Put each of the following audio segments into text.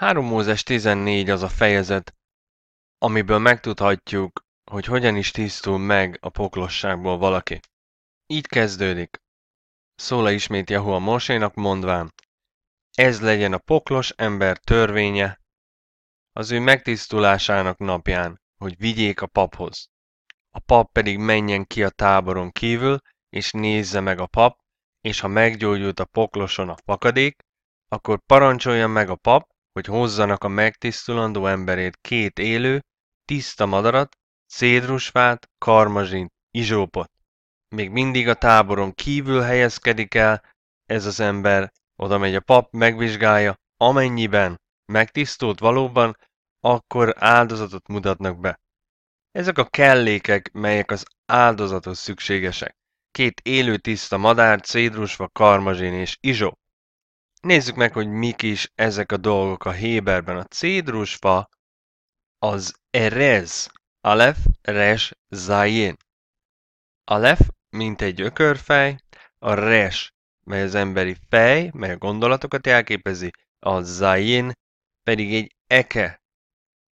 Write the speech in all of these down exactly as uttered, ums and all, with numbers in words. három Mózes tizennégy az a fejezet, amiből megtudhatjuk, hogy hogyan is tisztul meg a poklosságból valaki. Így kezdődik. Szóla ismét Jahuah Mózsénak mondván, ez legyen a poklos ember törvénye az ő megtisztulásának napján, hogy vigyék a paphoz. A pap pedig menjen ki a táboron kívül, és nézze meg a pap, és ha meggyógyult a pokloson a fakadék, akkor parancsolja meg a pap, hogy hozzanak a megtisztulandó emberét két élő, tiszta madarat, cédrusfát, karmazsint, izsópot. Még mindig a táboron kívül helyezkedik el ez az ember, oda megy a pap, megvizsgálja, amennyiben megtisztult valóban, akkor áldozatot mutatnak be. Ezek a kellékek, melyek az áldozathoz szükségesek. Két élő tiszta madár, cédrusfa, karmazsin és izsó. Nézzük meg, hogy mik is ezek a dolgok a héberben. A cédrusfa az erez, alef, res, zájén. Alef, mint egy ökörfej, a res, mely az emberi fej, mely a gondolatokat jelképezi, a zájén pedig egy eke.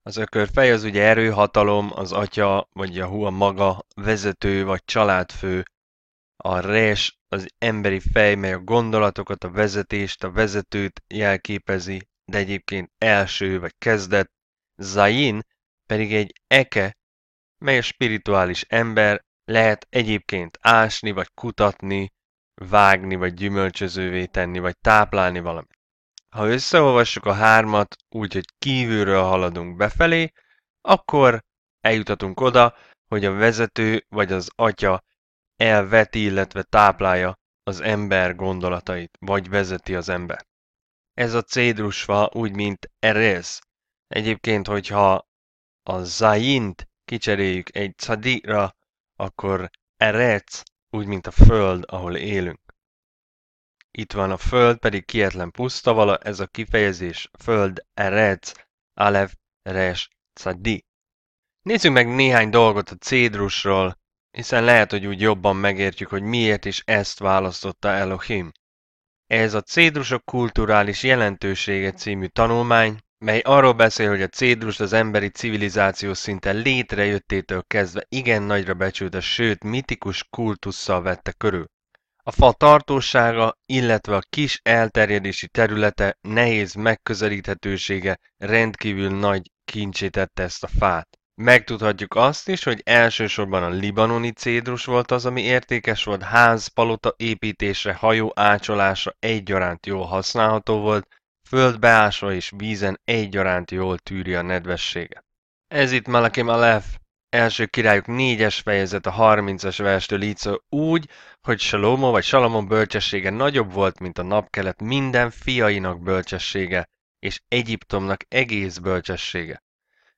Az ökörfej az ugye erőhatalom, az atya, vagy Jahuah maga, vezető, vagy családfő. A res az emberi fej, mely a gondolatokat, a vezetést, a vezetőt jelképezi, de egyébként első vagy kezdet. Zayin pedig egy eke, mely a spirituális ember, lehet egyébként ásni, vagy kutatni, vágni, vagy gyümölcsözővé tenni, vagy táplálni valamit. Ha összeolvassuk a hármat úgy, hogy kívülről haladunk befelé, akkor eljutatunk oda, hogy a vezető vagy az atya elveti, illetve táplálja az ember gondolatait, vagy vezeti az ember. Ez a cédrusfa úgy, mint erez. Egyébként, hogyha a zájint kicseréljük egy cadira, akkor erec, úgy, mint a föld, ahol élünk. Itt van a föld, pedig kietlen pusztavala, ez a kifejezés föld erec, alef, res, cadi. Nézzük meg néhány dolgot a cédrusról, hiszen lehet, hogy úgy jobban megértjük, hogy miért is ezt választotta Elohim. Ez a Cédrusok kulturális jelentősége című tanulmány, mely arról beszél, hogy a cédrust az emberi civilizáció szinte létrejöttétől kezdve igen nagyra becsülte, sőt mitikus kultusszal vette körül. A fa tartósága, illetve a kis elterjedési területe, nehéz megközelíthetősége rendkívül nagy kincsé tette ezt a fát. Megtudhatjuk azt is, hogy elsősorban a libanoni cédrus volt az, ami értékes volt, ház, palota építésre, hajó ácsolásra egyaránt jól használható volt, földbeásra és vízen egyaránt jól tűri a nedvességet. Ez itt Malakim Alef, első királyok négyes fejezet a harmincas verstől így szól, úgy, hogy Salomó vagy Salomon bölcsessége nagyobb volt, mint a napkelet minden fiainak bölcsessége, és Egyiptomnak egész bölcsessége.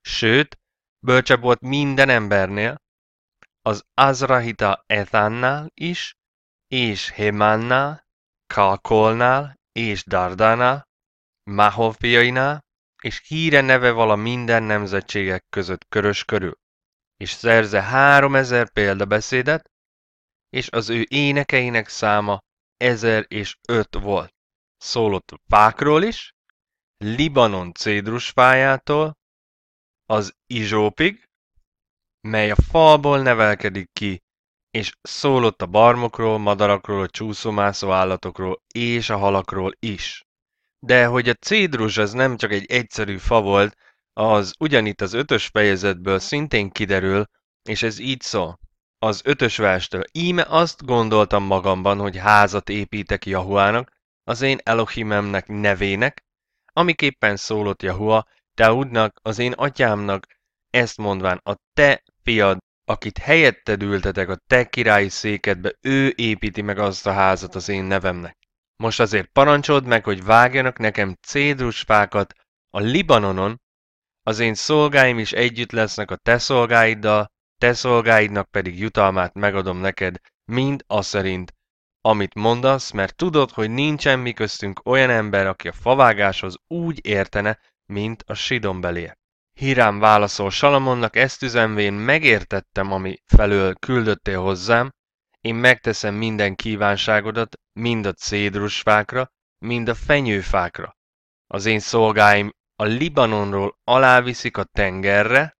Sőt, bölcsebb volt minden embernél, az Azrahita Ethannál is, és Hemánnál, Kalkolnál, és Dardánál, Máhov fiainál, és híre neve vala minden nemzetségek között körös körül, és szerze háromezer példabeszédet, és az ő énekeinek száma ezer és öt volt. Szólott fákról is, Libanon cédrusfájától, az izsópig, mely a falból nevelkedik ki, és szólott a barmokról, madarakról, a csúszómászó állatokról és a halakról is. De hogy a cédrus az nem csak egy egyszerű fa volt, az ugyanitt az ötös fejezetből szintén kiderül, és ez így szól. Az ötös verstől, íme azt gondoltam magamban, hogy házat építek Jahuának, az én Elohimemnek nevének, amiképpen szólott Jahuah Dáudnak, az én atyámnak, ezt mondván, a te fiad, akit helyetted ültetek a te királyi székedbe, ő építi meg azt a házat az én nevemnek. Most azért parancsold meg, hogy vágjanak nekem cédrusfákat a Libanonon, az én szolgáim is együtt lesznek a te szolgáiddal, te szolgáidnak pedig jutalmát megadom neked, mind az szerint, amit mondasz, mert tudod, hogy nincsen mi köztünk olyan ember, aki a favágáshoz úgy értene, mint a sidonbeliek. Hírám válaszol Salamonnak, ezt üzenvén, megértettem, ami felől küldöttél hozzám, én megteszem minden kívánságodat, mind a cédrusfákra, mind a fenyőfákra. Az én szolgáim, a Libanonról aláviszik a tengerre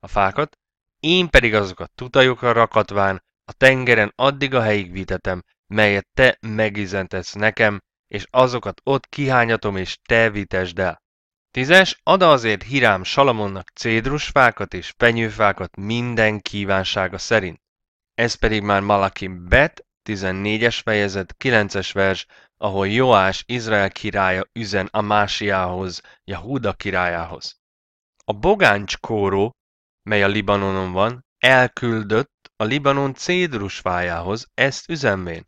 a fákat, én pedig azokat tutajokra rakatván a tengeren addig a helyig vitetem, melyet te megizentesz nekem, és azokat ott kihányatom, és te vitesd el. Tízes, ad azért Hirám Salamonnak cédrusfákat és fenyőfákat minden kívánsága szerint. Ez pedig már Malakim Bet, tizennégyes fejezet, kilences vers, ahol Joás Izrael királya üzen Amásiához, Jahúda királyához. A bogáncskóró, mely a Libanonon van, elküldött a Libanon cédrusfájához ezt üzenvén: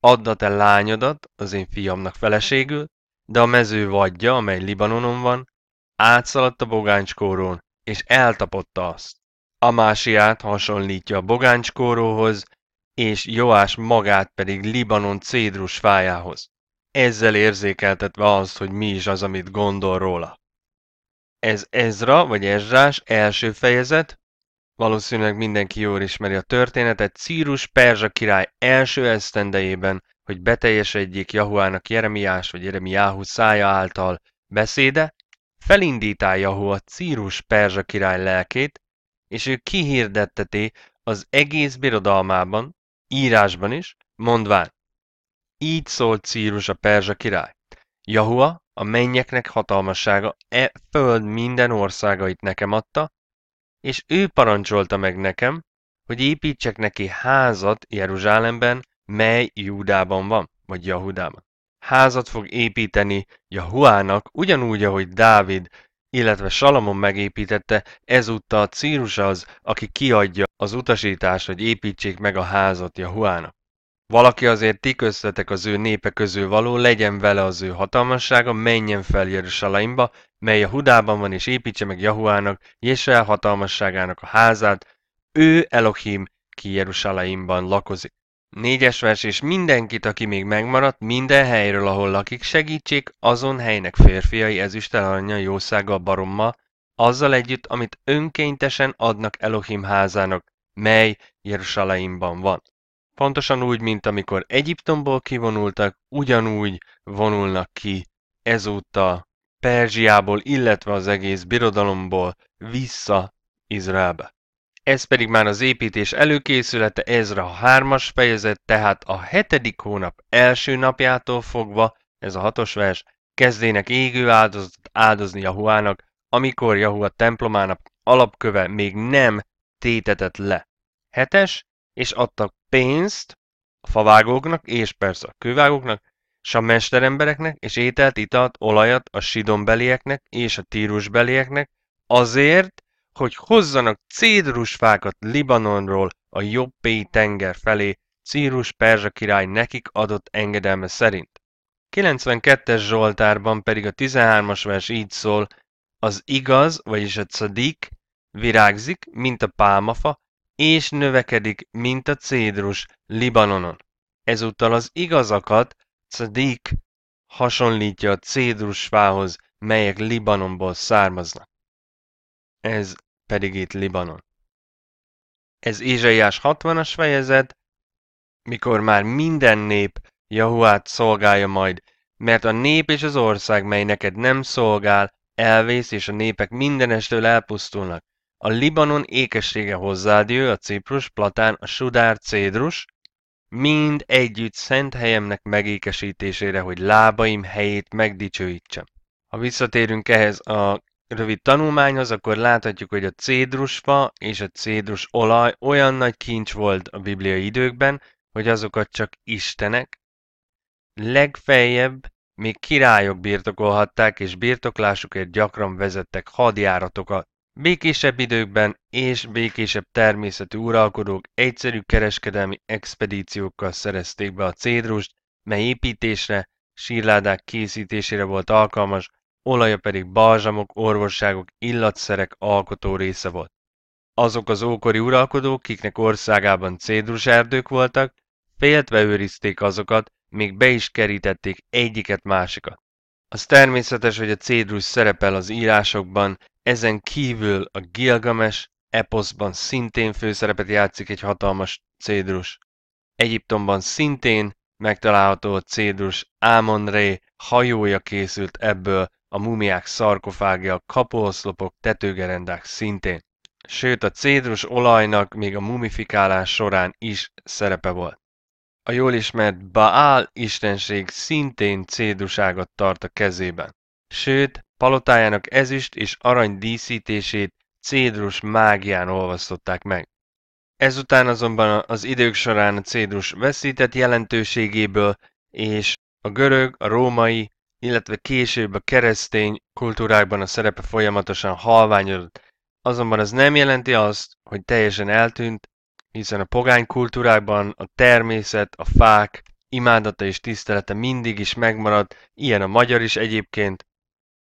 add a te lányodat az én fiamnak feleségül, de a mező vadja, amely Libanonon van, átszaladt a bogáncskórón, és eltapotta azt. Amásiát hasonlítja a bogáncskóróhoz, és Joás magát pedig Libanon cédrus fájához, ezzel érzékeltetve azt, hogy mi is az, amit gondol róla. Ez Ezra vagy Ezrás első fejezet, valószínűleg mindenki jól ismeri a történetet, Círus perzsa király első esztendejében, hogy beteljesedjék Jahuának Jeremiás vagy Jeremiáhu szája által beszéde, felindítál Jahuah Círus perzsa király lelkét, és ő kihirdetteti az egész birodalmában, írásban is, mondván: így szólt Círus a perzsa király, Jahuah, a mennyeknek hatalmassága e föld minden országait nekem adta, és ő parancsolta meg nekem, hogy építsek neki házat Jeruzsálemben, mely Júdában van, vagy Jahudában. Házat fog építeni Jahuának, ugyanúgy, ahogy Dávid, illetve Salamon megépítette, ezúttal Círus az, aki kiadja az utasítást, hogy építsék meg a házat Jahuának. Valaki azért ti köztetek az ő népe közül való, legyen vele az ő hatalmassága, menjen fel Jeruzsálembe, mely Jahudában van, és építse meg Jahuának, Jésrael hatalmasságának a házát, ő Elohim, ki Jeruzsálemben lakozik. Négyes vers, és mindenkit, aki még megmaradt, minden helyről, ahol lakik, segítsék azon helynek férfiai ezüsttel, arannyal, jószággal, barommal, azzal együtt, amit önkéntesen adnak Elohim házának, mely Jeruzsálemben van. Pontosan úgy, mint amikor Egyiptomból kivonultak, ugyanúgy vonulnak ki ezúttal Perzsiából, illetve az egész birodalomból vissza Izraelbe. Ez pedig már az építés előkészülete, Ezra hármas fejezet, tehát a hetedik hónap első napjától fogva, ez a hatos vers, kezdének égő áldozatot áldozni Jahuának, amikor Jahuah templomának alapköve még nem tétetett le. Hetes, és adtak pénzt a favágóknak, és persze a kővágóknak, s a mesterembereknek, és ételt, italt, olajat a sidonbelieknek és a tírusbelieknek, azért, hogy hozzanak cédrusfákat Libanonról a jobbéi tenger felé, Círus perzsa király nekik adott engedelme szerint. kilencvenkettes Zsoltárban pedig a tizenhármas vers így szól: az igaz, vagyis a cadik virágzik, mint a pálmafa, és növekedik, mint a cédrus Libanonon. Ezúttal az igazakat, cadik, hasonlítja a cédrusfához, melyek Libanonból származnak. Ez pedig itt Libanon. Ez Ézsaiás hatvanas fejezet, mikor már minden nép Jahuát szolgálja majd, mert a nép és az ország, mely neked nem szolgál, elvész, és a népek mindenestől elpusztulnak. A Libanon ékessége hozzád jő, a ciprus, platán, a sudár, cédrus, mind együtt szent helyemnek megékesítésére, hogy lábaim helyét megdicsőítsem. Ha visszatérünk ehhez a rövid tanulmányhoz, akkor láthatjuk, hogy a cédrusfa és a cédrus olaj olyan nagy kincs volt a bibliai időkben, hogy azokat csak istenek, legfeljebb még királyok birtokolhatták, és birtoklásukért gyakran vezettek hadjáratokat. Békésebb időkben és békésebb természetű uralkodók egyszerű kereskedelmi expedíciókkal szerezték be a cédrust, mely építésre, sírládák készítésére volt alkalmas, olaja pedig balzsamok, orvosságok, illatszerek alkotó része volt. Azok az ókori uralkodók, kiknek országában cédruserdők voltak, féltve őrizték azokat, még be is kerítették egyiket másikat. Az természetes, hogy a cédrus szerepel az írásokban, ezen kívül a Gilgames eposzban szintén főszerepet játszik egy hatalmas cédrus. Egyiptomban szintén megtalálható a cédrus, Ámon-Ré hajója készült ebből, a mumiák szarkofágja, kapooszlopok, tetőgerendák szintén. Sőt, a cédrus olajnak még a mumifikálás során is szerepe volt. A jól ismert Baál istenség szintén cédruságat tart a kezében. Sőt, palotájának ezüst és arany díszítését cédrus mágián olvasztották meg. Ezután azonban az idők során a cédrus veszített jelentőségéből, és a görög, a római, illetve később a keresztény kultúrákban a szerepe folyamatosan halványodott. Azonban ez nem jelenti azt, hogy teljesen eltűnt, hiszen a pogány kultúrákban a természet, a fák imádata és tisztelete mindig is megmaradt, ilyen a magyar is egyébként.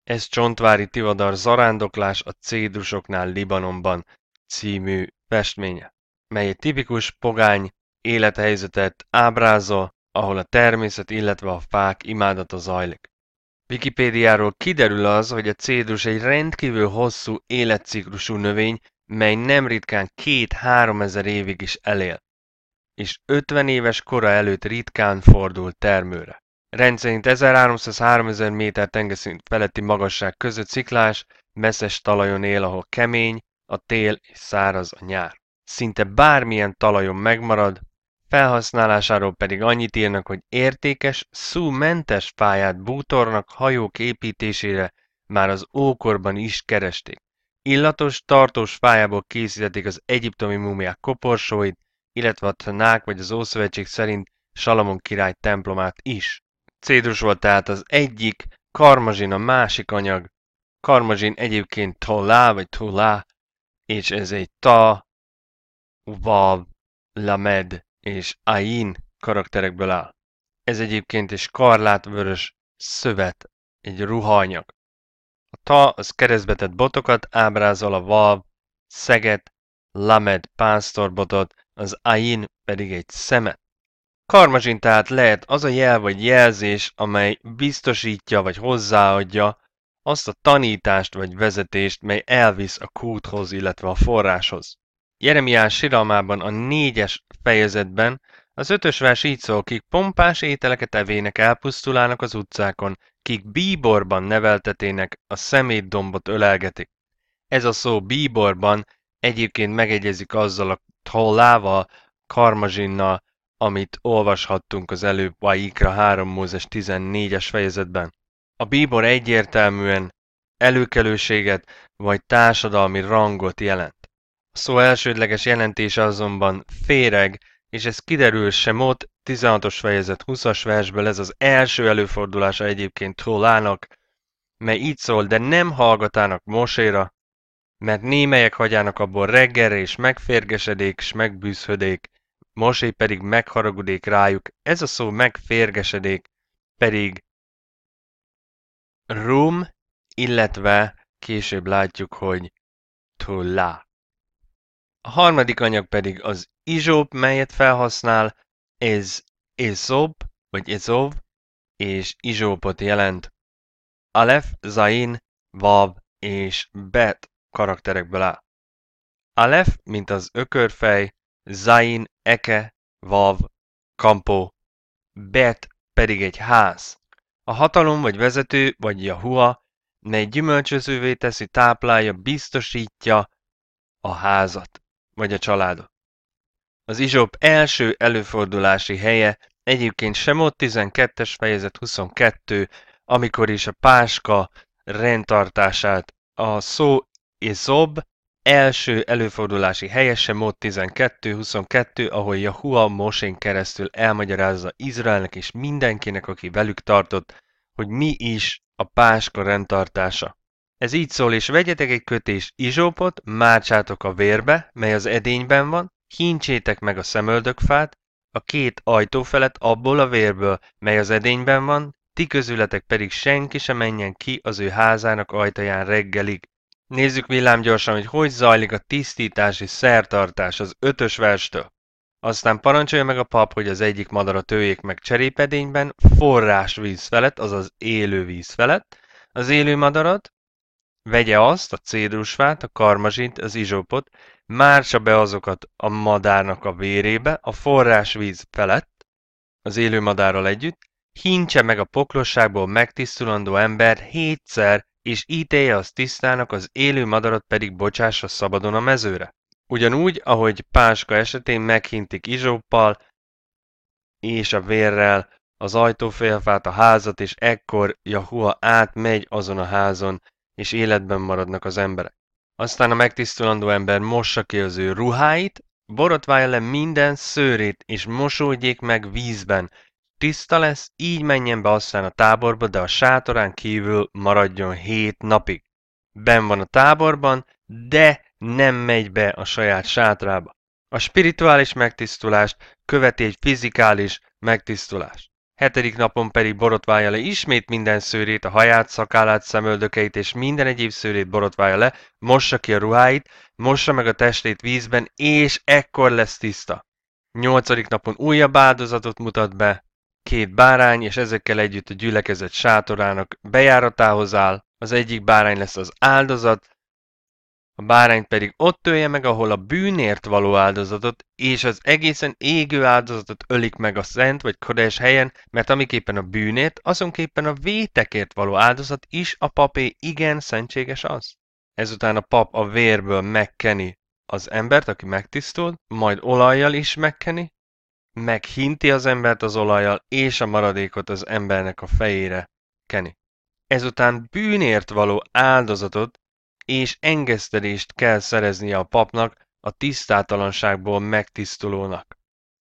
Ez Csontváry Tivadar Zarándoklás a cédrusoknál Libanonban című festménye, mely egy tipikus pogány élethelyzetet ábrázol, ahol a természet, illetve a fák imádata zajlik. Wikipédiáról kiderül az, hogy a cédrus egy rendkívül hosszú életciklusú növény, mely nem ritkán két-három ezer évig is elél, és ötven éves kora előtt ritkán fordul termőre. Rendszerint ezerháromszáz-háromezer méter tengerszint feletti magasság között sziklás, messzes talajon él, ahol kemény a tél és száraz a nyár. Szinte bármilyen talajon megmarad, felhasználásáról pedig annyit írnak, hogy értékes, szúmentes fáját bútornak, hajók építésére már az ókorban is keresték. Illatos, tartós fájából készítették az egyiptomi múmiák koporsóit, illetve a Tanák vagy az Ószövetség szerint Salamon király templomát is. Cédrus volt tehát az egyik, karmazsin a másik anyag. Karmazsin egyébként tolá vagy tolá, és ez egy ta, vav, lamed és ain karakterekből áll. Ez egyébként is karlátvörös szövet, egy ruhaanyag. A ta az keresztbetett botokat ábrázol, a vav szeget, lamed pásztorbotot, az ain pedig egy szemet. Karmazsin tehát lehet az a jel vagy jelzés, amely biztosítja vagy hozzáadja azt a tanítást vagy vezetést, mely elvisz a kúthoz, illetve a forráshoz. Jeremiás síralmában a négyes fejezetben az ötös vers így szól, kik pompás ételeket evének elpusztulának az utcákon, kik bíborban neveltetének, a szemétdombot ölelgetik. Ez a szó bíborban egyébként megegyezik azzal a tollával, karmazsinnal, amit olvashattunk az előbb Vaikra három Mózes tizennégyes fejezetben. A bíbor egyértelműen előkelőséget vagy társadalmi rangot jelent. A szó elsődleges jelentése azonban féreg, és ez kiderül Semot tizenhatos fejezet huszas versből, ez az első előfordulása egyébként Tollának, mely így szól, de nem hallgatának Moséra, mert némelyek hagyának abból reggelre, és megférgesedék, és megbűzhödék, Mosé pedig megharagudék rájuk. Ez a szó megférgesedék pedig rum, illetve később látjuk, hogy tollá. A harmadik anyag pedig az izsóp, melyet felhasznál, ez ezób, vagy ezób, és izsópot jelent. Alef, zain, vav és bet karakterekből áll. Alef, mint az ökörfej, zain, eke, vav, kampó, bet pedig egy ház. A hatalom vagy vezető, vagy Yahuah, mely gyümölcsözővé teszi, táplálja, biztosítja a házat, vagy a családot. Az izsóp első előfordulási helye egyébként Semot tizenkettes fejezet huszonkettő, amikor is a páska rendtartását. A szó izsóp első előfordulási helye Semot tizenkettő huszonkettő, ahol Yahuah Mosén keresztül elmagyarázza Izraelnek és mindenkinek, aki velük tartott, hogy mi is a páska rendtartása. Ez így szól, és vegyetek egy kötés izsópot, mártsátok a vérbe, mely az edényben van, híncsétek meg a szemöldökfát, a két ajtó felett abból a vérből, mely az edényben van, ti közületek pedig senki sem menjen ki az ő házának ajtaján reggelig. Nézzük villám gyorsan, hogy hogy zajlik a tisztítási szertartás az ötös verstől. Aztán parancsolja meg a pap, hogy az egyik madarat öljék meg cserépedényben, forrásvíz felett, azaz élő víz felett, az élő madarat, vegye azt, a cédrusfát, a karmazsint, az izsópot, mártsa be azokat a madárnak a vérébe, a forrásvíz felett, az élő madárral együtt, Híntse meg a poklosságból megtisztulandó ember hétszer, és ítélje azt tisztának, az élő madarat pedig bocsássa szabadon a mezőre. Ugyanúgy, ahogy Páska esetén meghintik izsoppal és a vérrel az ajtófélfát, a házat, és ekkor Jahuah átmegy azon a házon, és életben maradnak az emberek. Aztán a megtisztulandó ember mossa ki az ő ruháit, borotválja le minden szőrét, és mosódjék meg vízben. Tiszta lesz, így menjen be aztán a táborba, de a sátorán kívül maradjon hét napig. Ben van a táborban, de nem megy be a saját sátrába. A spirituális megtisztulást követi egy fizikális megtisztulás. Hetedik napon pedig borotválja le ismét minden szőrét, a haját, szakállát, szemöldökeit és minden egyéb szőrét borotválja le, mossa ki a ruháit, mossa meg a testét vízben, és ekkor lesz tiszta. Nyolcadik napon újabb áldozatot mutat be, két bárány, és ezekkel együtt a gyülekezet sátorának bejáratához áll, az egyik bárány lesz az áldozat, a bárányt pedig ott ölje meg, ahol a bűnért való áldozatot, és az egészen égő áldozatot ölik meg a szent vagy kodes helyen, mert amiképpen a bűnért, azonképpen a vétekért való áldozat is a papé, igen szentséges az. Ezután a pap a vérből megkeni az embert, aki megtisztul, majd olajjal is megkeni, meghinti az embert az olajjal, és a maradékot az embernek a fejére keni. Ezután bűnért való áldozatot és engesztelést kell szereznie a papnak, a tisztátalanságból megtisztulónak.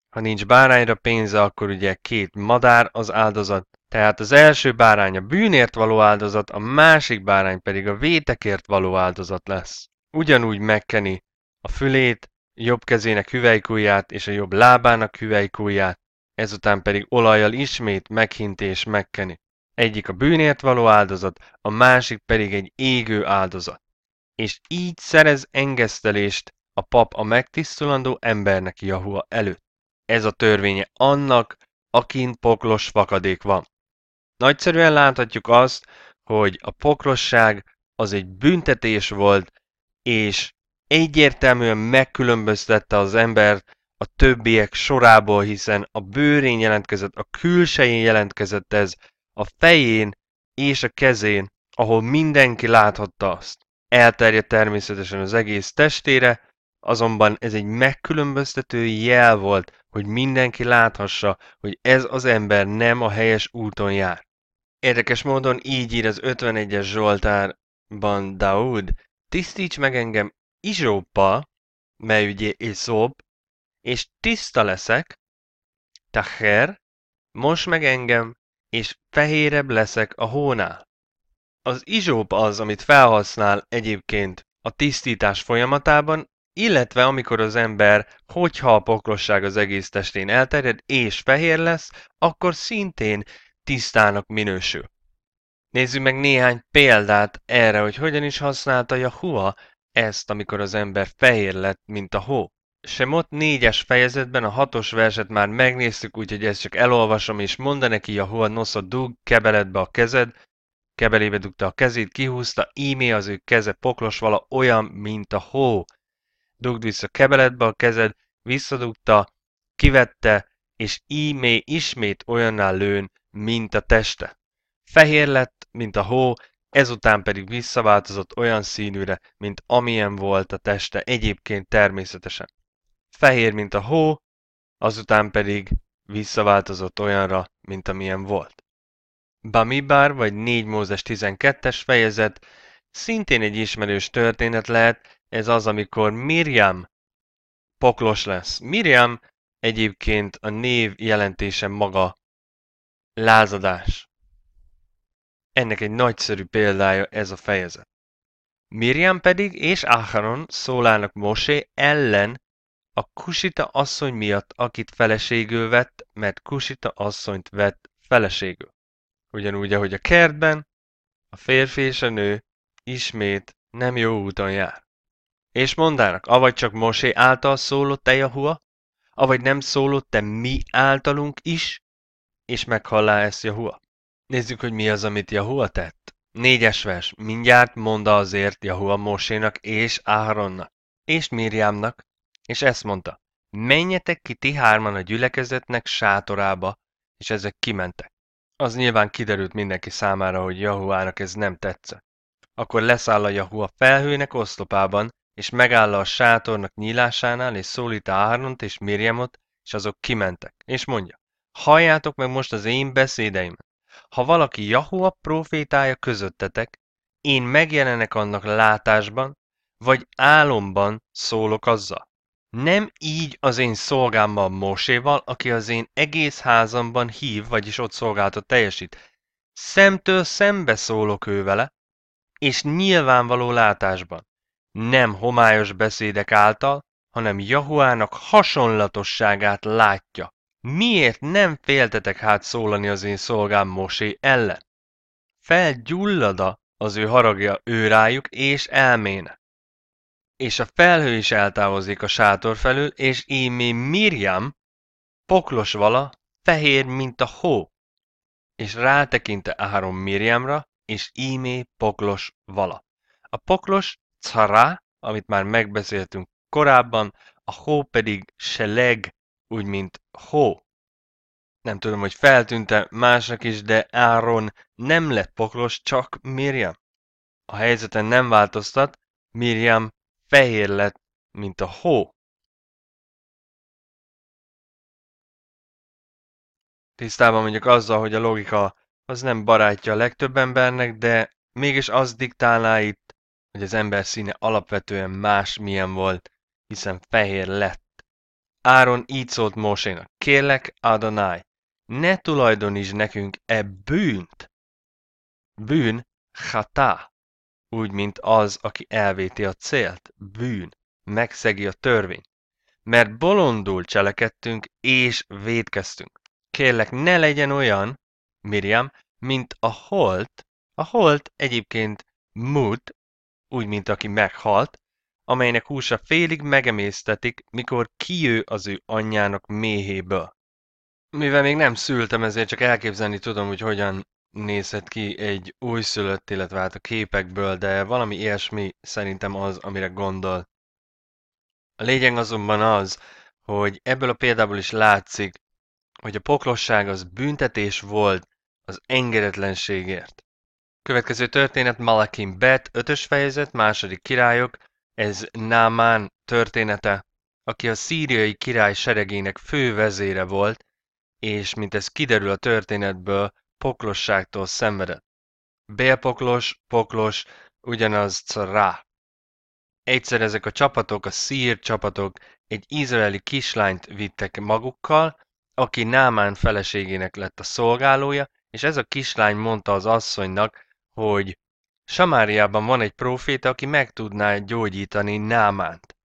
Ha nincs bárányra pénze, akkor ugye két madár az áldozat, tehát az első bárány a bűnért való áldozat, a másik bárány pedig a vétekért való áldozat lesz. Ugyanúgy megkeni a fülét, jobb kezének hüvelykujját és a jobb lábának hüvelykujját, ezután pedig olajjal ismét meghinti és megkeni. Egyik a bűnért való áldozat, a másik pedig egy égő áldozat. És így szerez engesztelést a pap a megtisztulandó embernek Jahuah előtt. Ez a törvénye annak, akin poklos fakadék van. Nagyszerűen láthatjuk azt, hogy a poklosság az egy büntetés volt, és egyértelműen megkülönböztette az embert a többiek sorából, hiszen a bőrén jelentkezett, a külsején jelentkezett ez, a fején és a kezén, ahol mindenki láthatta azt. Elterjedt természetesen az egész testére, azonban ez egy megkülönböztető jel volt, hogy mindenki láthassa, hogy ez az ember nem a helyes úton jár. Érdekes módon így ír az ötvenegyes Zsoltárban Dáud: tisztíts meg engem izsóppal, mely ugye iszóbb, és tiszta leszek, taher, mosd meg engem, és fehérebb leszek a hónál. Az izsóp az, amit felhasznál egyébként a tisztítás folyamatában, illetve amikor az ember, hogyha a poklosság az egész testén elterjed és fehér lesz, akkor szintén tisztának minősül. Nézzük meg néhány példát erre, hogy hogyan is használta Jahuah ezt, amikor az ember fehér lett, mint a hó. Semot négyes fejezetben a hatos verset már megnéztük, úgyhogy ezt csak elolvasom, és mondta neki Jahuah: nosza dug kebeledbe a kezed, kebelébe dugta a kezét, kihúzta, ímé az ő keze poklos vala olyan, mint a hó. Dugd vissza kebeledbe a kezed, visszadugta, kivette, és ímé ismét olyanná lőn, mint a teste. Fehér lett, mint a hó, ezután pedig visszaváltozott olyan színűre, mint amilyen volt a teste egyébként természetesen. Fehér, mint a hó, azután pedig visszaváltozott olyanra, mint amilyen volt. Bamidbar, vagy négy Mózes tizenkettes fejezet, szintén egy ismerős történet lehet, ez az, amikor Mirjam poklos lesz. Mirjam egyébként a név jelentése maga lázadás. Ennek egy nagyszerű példája ez a fejezet. Mirjam pedig és Áharon szólálnak Mosé ellen a kusita asszony miatt, akit feleségül vett, mert kusita asszonyt vett feleségül. Ugyanúgy, ahogy a kertben, a férfi és a nő ismét nem jó úton jár. És mondának: avagy csak Mosé által szólott te, Jahuah, avagy nem szólott te mi általunk is, és meghallá ezt Jahuah. Nézzük, hogy mi az, amit Jahuah tett. Négyes vers. Mindjárt mondta azért Jahuah Mosénak és Áharonnak és Mirjamnak, és ezt mondta: menjetek ki ti hárman a gyülekezetnek sátorába, és ezek kimentek. Az nyilván kiderült mindenki számára, hogy Yahuahnak ez nem tetszett. Akkor leszáll a Yahuah felhőnek oszlopában, és megáll a sátornak nyílásánál, és szólít Aharont és Mirjamot, és azok kimentek, és mondja, halljátok meg most az én beszédeimet. Ha valaki Yahuah profétája közöttetek, én megjelenek annak látásban, vagy álomban szólok azzal. Nem így az én szolgámmal, Móséval, aki az én egész házamban hív, vagyis ott szolgálatot teljesít. Szemtől szembe szólok ő vele, és nyilvánvaló látásban. Nem homályos beszédek által, hanem Yahuahnak hasonlatosságát látja. Miért nem féltetek hát szólani az én szolgám Mósé ellen? Felgyullada az ő haragja ő rájuk, és elméne. És a felhő is eltávozik a sátor felől, és ímé Mirjam, poklos vala, fehér, mint a hó. És rátekinte Aharon Mirjamra, és ímé poklos vala. A poklos czará, amit már megbeszéltünk korábban, a hó pedig seleg, úgy mint hó. Nem tudom, hogy feltűnte másnak is, de Aharon nem lett poklos, csak Mirjam. A helyzeten nem változtat, Mirjam fehér lett, mint a hó. Tisztában mondjuk azzal, hogy a logika az nem barátja a legtöbb embernek, de mégis az diktálná itt, hogy az ember színe alapvetően másmilyen volt, hiszen fehér lett. Aharon így szólt Mósénak, kérlek, Adonai, ne tulajdonítsd nekünk e bűnt. Bűn, chatá. Úgy, mint az, aki elvéti a célt, bűn, megszegi a törvényt. Mert bolondul cselekedtünk és vétkeztünk. Kérlek, ne legyen olyan, Mirjam, mint a holt, a holt egyébként mut, úgy, mint aki meghalt, amelynek húsa félig megemésztetik, mikor kijő az ő anyjának méhéből. Mivel még nem szültem, ezért csak elképzelni tudom, hogy hogyan nézhet ki egy újszülött, illetve hát a képekből, de valami ilyesmi szerintem az, amire gondol. A lényeg azonban az, hogy ebből a példából is látszik, hogy a poklosság az büntetés volt az engedetlenségért. Következő történet Malakim Bet, ötös fejezet, második királyok, ez Námán története, aki a szíriai király seregének fővezére volt, és mint ez kiderül a történetből, poklosságtól szenvedett. Bélpoklos, poklos, ugyanaz czará. Egyszer ezek a csapatok, a szír csapatok egy izraeli kislányt vittek magukkal, aki Námán feleségének lett a szolgálója, és ez a kislány mondta az asszonynak, hogy Samáriában van egy próféta, aki meg tudná gyógyítani Námánt.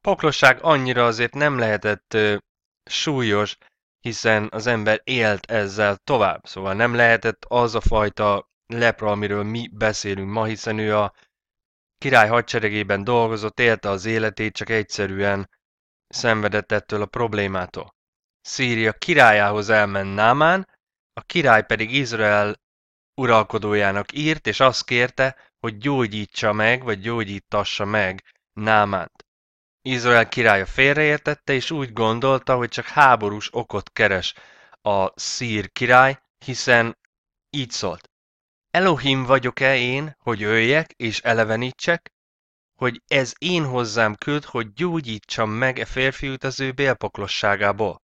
Poklosság annyira azért nem lehetett ö, súlyos, hiszen az ember élt ezzel tovább, szóval nem lehetett az a fajta lepra, amiről mi beszélünk ma, hiszen ő a király hadseregében dolgozott, élte az életét, csak egyszerűen szenvedett ettől a problémától. Szíria királyához elment Námán, a király pedig Izrael uralkodójának írt, és azt kérte, hogy gyógyítsa meg, vagy gyógyítassa meg Námánt. Izrael királya félreértette, és úgy gondolta, hogy csak háborús okot keres a szír király, hiszen így szólt. Elohim vagyok-e én, hogy öljek és elevenítsek? Hogy ez én hozzám küld, hogy gyógyítsam meg e férfiút az ő bélpoklosságából.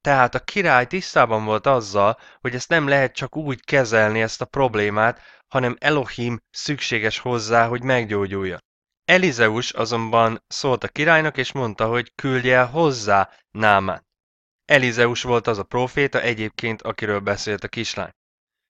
Tehát a király tisztában volt azzal, hogy ezt nem lehet csak úgy kezelni ezt a problémát, hanem Elohim szükséges hozzá, hogy meggyógyuljon. Elizeus azonban szólt a királynak, és mondta, hogy küldje el hozzá Námánt. Elizeus volt az a próféta egyébként, akiről beszélt a kislány.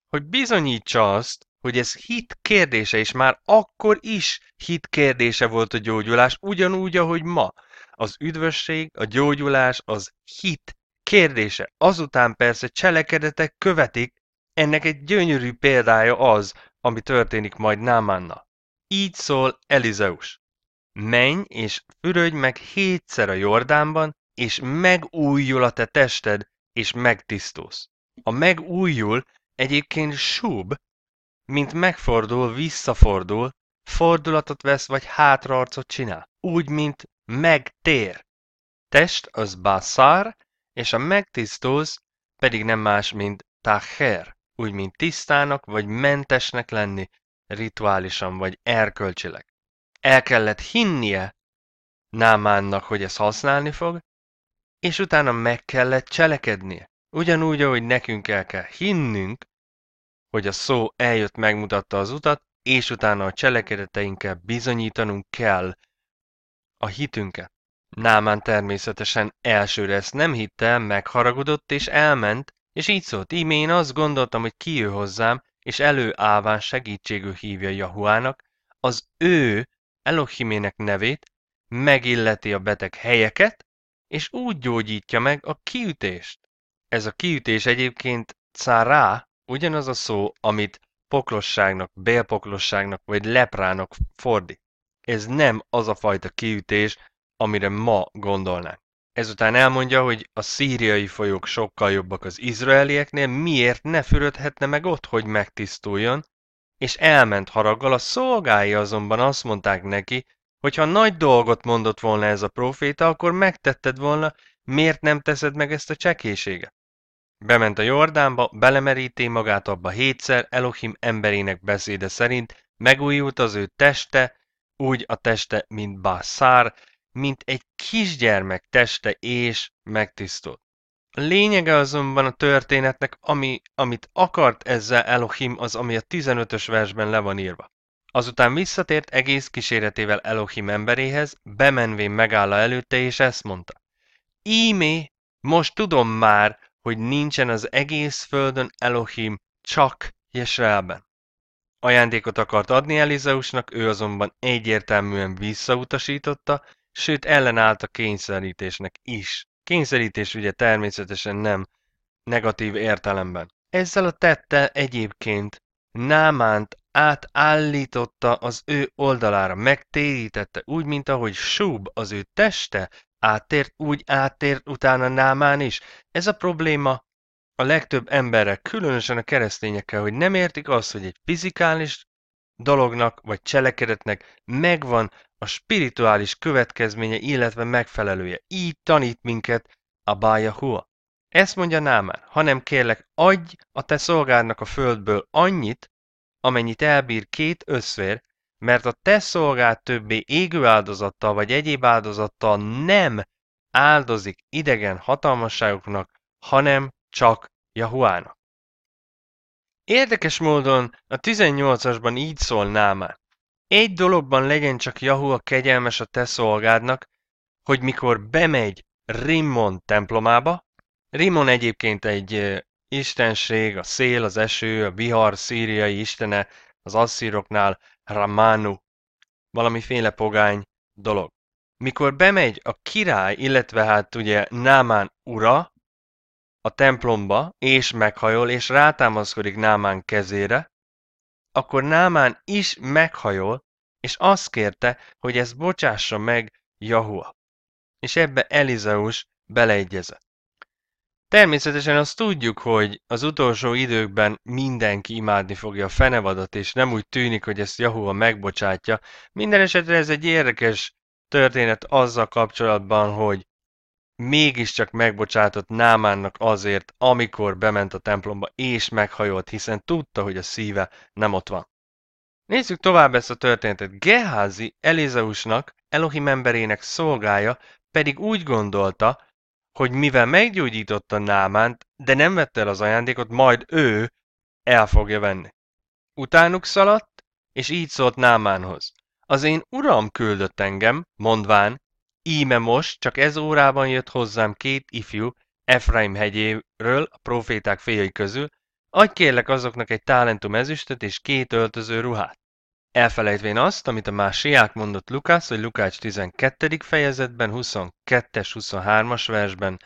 Hogy bizonyítsa azt, hogy ez hit kérdése, és már akkor is hit kérdése volt a gyógyulás, ugyanúgy, ahogy ma. Az üdvösség, a gyógyulás, az hit kérdése. Azután persze cselekedetek követik, ennek egy gyönyörű példája az, ami történik majd Námánnal. Így szól Elizeus. Menj és fürödj meg hétszer a Jordánban, és megújul a te tested, és megtisztulsz. A megújul egyébként sub, mint megfordul, visszafordul, fordulatot vesz, vagy hátraarcot csinál. Úgy, mint megtér. Test az bászár, és a megtisztulsz pedig nem más, mint táher. úgy mint tisztának vagy mentesnek lenni rituálisan vagy erkölcsileg. El kellett hinnie Námánnak, hogy ezt használni fog, és utána meg kellett cselekednie. Ugyanúgy, ahogy nekünk el kell hinnünk, hogy a szó eljött, megmutatta az utat, és utána a cselekedeteinkkel bizonyítanunk kell a hitünket. Námán természetesen elsőre ezt nem hitte, megharagudott és elment, és így szólt: íme én azt gondoltam, hogy kijő hozzám, és előállván segítségül hívja Jahuának, az ő Elohimének nevét, megilleti a beteg helyeket, és úgy gyógyítja meg a kiütést. Ez a kiütés egyébként czárá, ugyanaz a szó, amit poklosságnak, bélpoklosságnak vagy leprának fordít. Ez nem az a fajta kiütés, amire ma gondolnánk. Ezután elmondja, hogy a szíriai folyók sokkal jobbak az izraelieknél, miért ne fürödhetne meg ott, hogy megtisztuljon, és elment haraggal. A szolgái azonban azt mondták neki, hogy ha nagy dolgot mondott volna ez a próféta, akkor megtetted volna, miért nem teszed meg ezt a csekéséget? Bement a Jordánba, belemeríté magát abba hétszer, Elohim emberének beszéde szerint megújult az ő teste, úgy a teste, mint Bászár, mint egy kisgyermek teste, és megtisztult. A lényege azonban a történetnek, ami, amit akart ezzel Elohim, az, ami a tizenötös versben le van írva. Azután visszatért egész kíséretével Elohim emberéhez, bemenvén megálla előtte, és ezt mondta: ímé, most tudom már, hogy nincsen az egész földön Elohim, csak Jezreelben. Ajándékot akart adni Elizeusnak, ő azonban egyértelműen visszautasította, sőt ellenállt a kényszerítésnek is. Kényszerítés ugye természetesen nem negatív értelemben. Ezzel a tettel egyébként Námánt átállította az ő oldalára, megtérítette, úgy, mint ahogy Súb, az ő teste áttért, úgy áttért utána Námán is. Ez a probléma a legtöbb emberrel, különösen a keresztényekkel, hogy nem értik azt, hogy egy fizikális dolognak vagy cselekedetnek megvan a spirituális következménye, illetve megfelelője. Így tanít minket a YAHUAH. Ezt mondja Námán: hanem kérlek, adj a te szolgádnak a földből annyit, amennyit elbír két összvér, mert a te szolgád többé égő áldozattal vagy egyéb áldozattal nem áldozik idegen hatalmasságoknak, hanem csak Jahuának. Érdekes módon a tizennyolcasban így szól Námán: egy dologban legyen csak Jahuáh kegyelmes a te szolgádnak, hogy mikor bemegy Rimmon templomába — Rimmon egyébként egy istenség, a szél, az eső, a vihar szíriai istene, az asszíroknál Ramanu, valamiféle pogány dolog. Mikor bemegy a király, illetve hát ugye Námán ura a templomba, és meghajol, és rátámaszkodik Námán kezére, akkor Námán is meghajol, és azt kérte, hogy ezt bocsássa meg Jahuáh. És ebbe Elizeus beleegyezett. Természetesen azt tudjuk, hogy az utolsó időkben mindenki imádni fogja a fenevadat, és nem úgy tűnik, hogy ezt Jahuáh megbocsátja. Minden esetre ez egy érdekes történet azzal kapcsolatban, hogy mégiscsak megbocsátott Námánnak azért, amikor bement a templomba és meghajolt, hiszen tudta, hogy a szíve nem ott van. Nézzük tovább ezt a történetet. Geházi, Elizeusnak, Elohim emberének szolgája pedig úgy gondolta, hogy mivel meggyógyította Námánt, de nem vette el az ajándékot, majd ő el fogja venni. Utánuk szaladt, és így szólt Námánhoz: az én uram küldött engem, mondván, íme most csak ez órában jött hozzám két ifjú Efraim hegyéről, a proféták fiai közül, adj kérlek azoknak egy talentum ezüstöt és két öltöző ruhát. Elfelejtvén azt, amit a Másiák mondott Lukács, hogy Lukács tizenkettedik fejezetben, huszonkettes huszonhármas versben: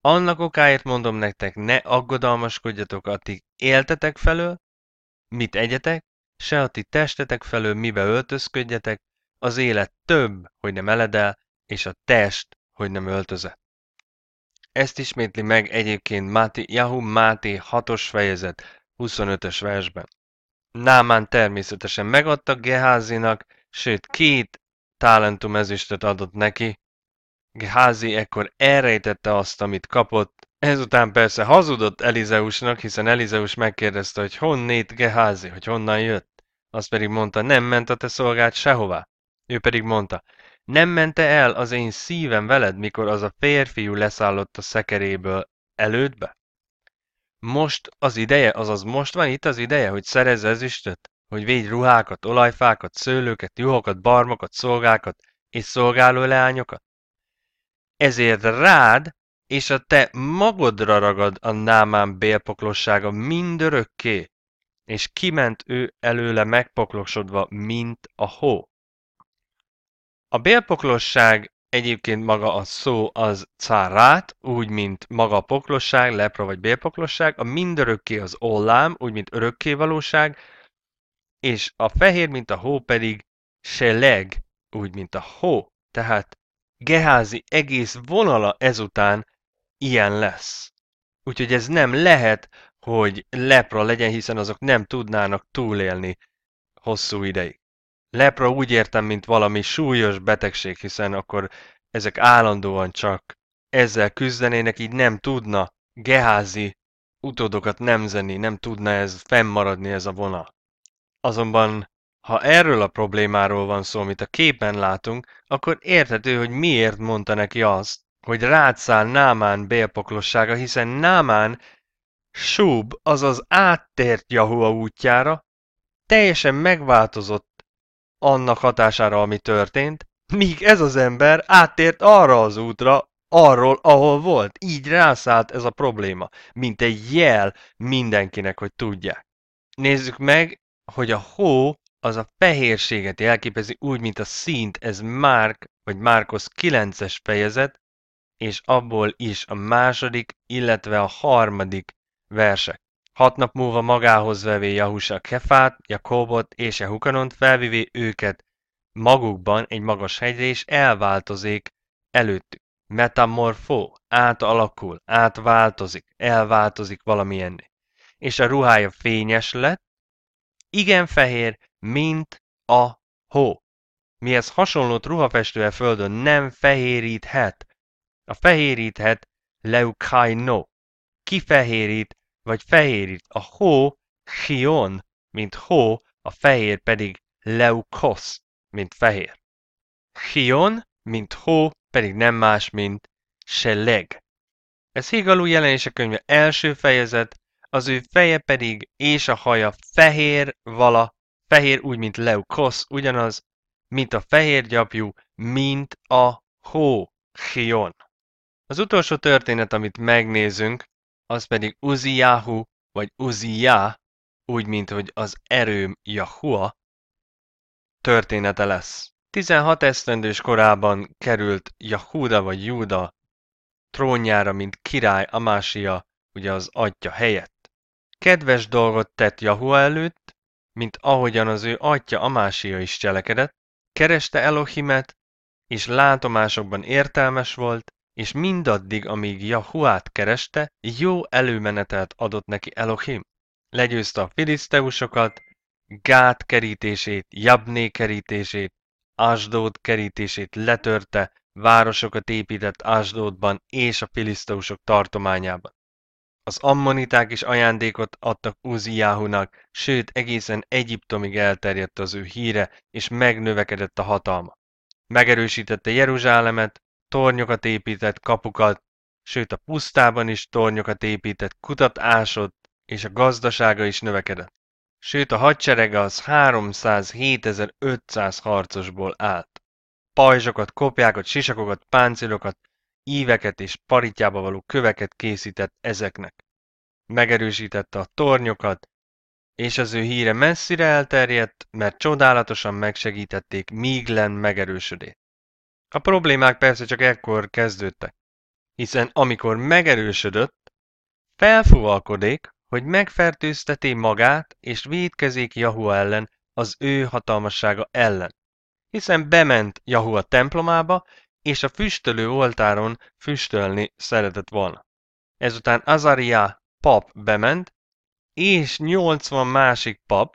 annak okáért mondom nektek, ne aggodalmaskodjatok a ti éltetek felől, mit egyetek, se a ti testetek felől, mibe öltözködjetek, az élet több, hogy nem eledel, és a test, hogy nem öltözet. Ezt ismétli meg egyébként Máté, Jahu Máté hatos fejezet huszonötös versben. Námán természetesen megadta Geházinak, sőt két talentum ezüstöt adott neki. Geházi ekkor elrejtette azt, amit kapott, Ezután persze hazudott Elizeusnak, hiszen Elizeus megkérdezte, hogy honnét Geházi, hogy honnan jött. Azt pedig mondta, nem ment a te szolgád sehová. Ő pedig mondta, nem mente el az én szívem veled, mikor az a férfiú leszállott a szekeréből elődbe? Most az ideje, azaz most van itt az ideje, hogy szerezz ezüstöt, hogy védj ruhákat, olajfákat, szőlőket, juhokat, barmokat, szolgákat és szolgáló leányokat. Ezért rád és a te magodra ragad a Námán bélpoklossága mindörökké, és kiment ő előle megpoklosodva, mint a hó. A bélpoklosság egyébként maga a szó az cárát, úgy mint maga a poklosság, lepra vagy bélpoklosság, a mindörökké az ollám, úgy mint örökkévalóság, és a fehér, mint a hó pedig seleg, úgy mint a hó. Tehát Geházi egész vonala ezután ilyen lesz. Úgyhogy ez nem lehet, hogy lepra legyen, hiszen azok nem tudnának túlélni hosszú ideig. Lepra úgy értem, mint valami súlyos betegség, hiszen akkor ezek állandóan csak ezzel küzdenének, így nem tudna Geházi utódokat nemzeni, nem tudna ez fennmaradni ez a vonal. Azonban, ha erről a problémáról van szó, amit a képen látunk, akkor érthető, hogy miért mondta neki azt, hogy rád száll Námán bélpoklossága, hiszen Námán súb, azaz áttért Jahua útjára, teljesen megváltozott annak hatására, ami történt, míg ez az ember áttért arra az útra, arról, ahol volt. Így rászállt ez a probléma, mint egy jel mindenkinek, hogy tudják. Nézzük meg, hogy a hó az a fehérséget jelképezi úgy, mint a színt, ez Márk vagy Márkosz kilences fejezet, és abból is a második, illetve a harmadik versek. Hat nap múlva magához vevé Jahusha Kefát, Jakobot és Jehukanont, felvivé őket magukban egy magas hegyre, és elváltozik előttük. Metamorfó, átalakul, átváltozik, elváltozik valamilyenné. És a ruhája fényes lett, igen fehér, mint a hó. Mihez hasonlót ruhafestő a földön nem fehéríthet. A fehéríthet leukaino. Kifehérít, vagy fehérít. A hó, chion, mint hó, a fehér pedig leukosz, mint fehér. Chion, mint hó, pedig nem más, mint seleg. Ez Hígalú jelenések könyve első fejezet, az ő feje pedig és a haja fehér vala, fehér úgy, mint leukosz, ugyanaz, mint a fehér gyapjú, mint a hó, chion. Az utolsó történet, amit megnézünk, az pedig Uzijáhu, vagy Uzijáh, úgy, mint hogy az erőm Yahuah története lesz. tizenhat esztendős korában került Jahuda, vagy Júda trónjára, mint király Amásia, ugye az atya helyett. Kedves dolgot tett Yahuah előtt, mint ahogyan az ő atya Amásia is cselekedett, kereste Elohimet, és látomásokban értelmes volt, és mindaddig, amíg Jahuát kereste, jó előmenetelt adott neki Elohim. Legyőzte a filiszteusokat, Gát kerítését, Jabné kerítését, Ásdód kerítését letörte, városokat épített Ásdódban és a filiszteusok tartományában. Az ammoniták is ajándékot adtak Uzijáhunak, sőt egészen Egyiptomig elterjedt az ő híre, és megnövekedett a hatalma. Megerősítette Jeruzsálemet, tornyokat épített, kapukat, sőt a pusztában is tornyokat épített, kutat ásott, és a gazdasága is növekedett. Sőt a hadserege az háromszázhétezer-ötszáz harcosból állt. Pajzsokat, kopjákat, sisakokat, páncélokat, íveket és paritjába való köveket készített ezeknek. Megerősítette a tornyokat, és az ő híre messzire elterjedt, mert csodálatosan megsegítették Miglen megerősödét. A problémák persze csak ekkor kezdődtek, hiszen amikor megerősödött, felfúvalkodik, hogy megfertőzteti magát és vétkezik Yahuah ellen, az ő hatalmassága ellen. Hiszen bement Yahuah templomába, és a füstölő oltáron füstölni szeretett volna. Ezután Azariah pap bement, és nyolcvan másik pap,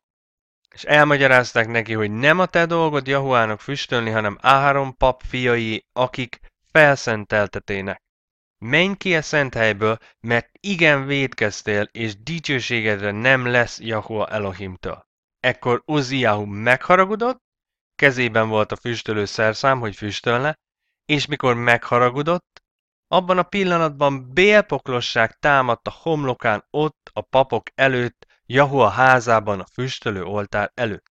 és elmagyarázták neki, hogy nem a te dolgod Jahuának füstölni, hanem Áháron pap fiai, akik felszenteltetének. Menj ki a szent helyből, mert igen vétkeztél, és dicsőségedre nem lesz Jahua Elohimtől. Ekkor Uziáhu megharagudott, kezében volt a füstölő szerszám, hogy füstölne, és mikor megharagudott, abban a pillanatban bélpoklosság támadt a homlokán ott a papok előtt, Jahua házában a füstölő oltár előtt.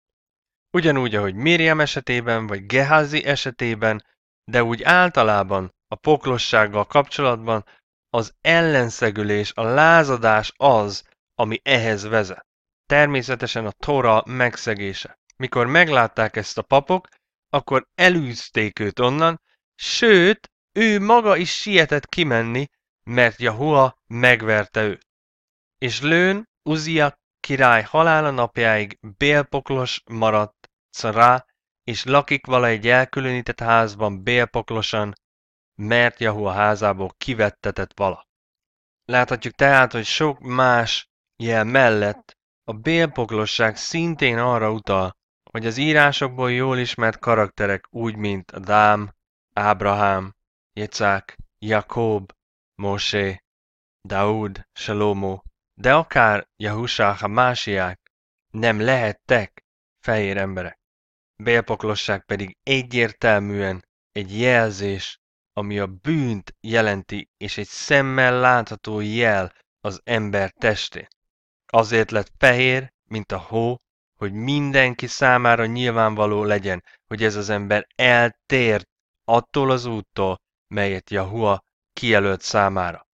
Ugyanúgy, ahogy Miriam esetében, vagy Gehazi esetében, de úgy általában a poklossággal kapcsolatban az ellenszegülés, a lázadás az, ami ehhez vezet. Természetesen a Tóra megszegése. Mikor meglátták ezt a papok, akkor elűzték őt onnan, sőt, ő maga is sietett kimenni, mert Jahua megverte őt. És Lőn, Uzia király halála napjáig bélpoklos maradt Czará, és lakik valahogy elkülönített házban bélpoklosan, mert Jahua házából kivettetett vala. Láthatjuk tehát, hogy sok más jel mellett a bélpoklosság szintén arra utal, hogy az írásokból jól ismert karakterek úgy, mint Ádám, Ábrahám, Jicák, Jakób, Mósé, Dáud, Salomó, de akár Jahusá HaMásiák nem lehettek fehér emberek. Bélpoklosság pedig egyértelműen egy jelzés, ami a bűnt jelenti, és egy szemmel látható jel az ember testén. Azért lett fehér, mint a hó, hogy mindenki számára nyilvánvaló legyen, hogy ez az ember eltért attól az úttól, melyet Jahua kijelölt számára.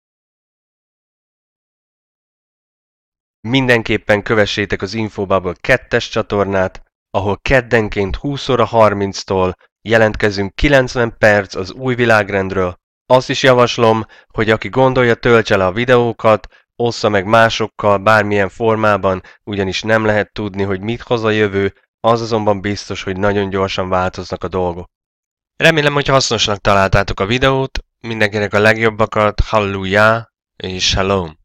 Mindenképpen kövessétek az INFO BUBBLE kettes csatornát, ahol keddenként húsz óra harminctól jelentkezünk kilencven perc az új világrendről. Azt is javaslom, hogy aki gondolja, töltse le a videókat, ossza meg másokkal bármilyen formában, ugyanis nem lehet tudni, hogy mit hoz a jövő, az azonban biztos, hogy nagyon gyorsan változnak a dolgok. Remélem, hogy hasznosnak találtátok a videót, mindenkinek a legjobbakat, HALLELUYAH és SHALOM!